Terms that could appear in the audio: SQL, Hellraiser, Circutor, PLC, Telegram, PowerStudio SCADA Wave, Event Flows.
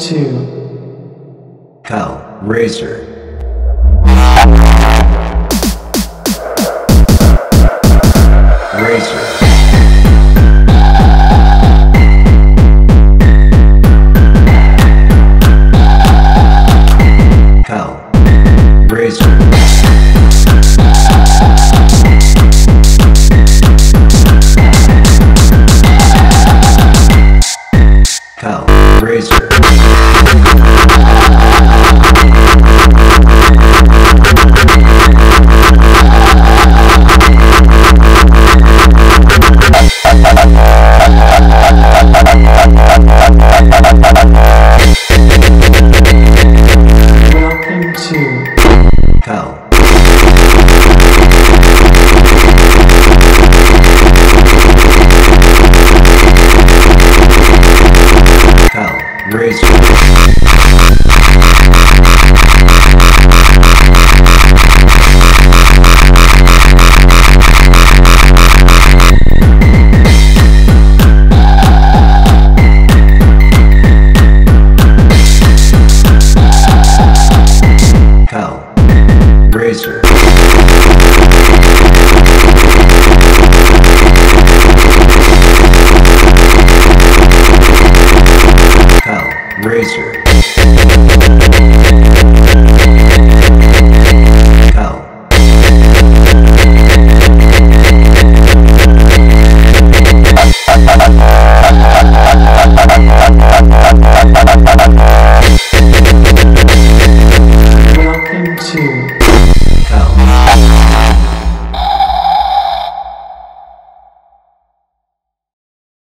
to Hellraiser. Hellraiser.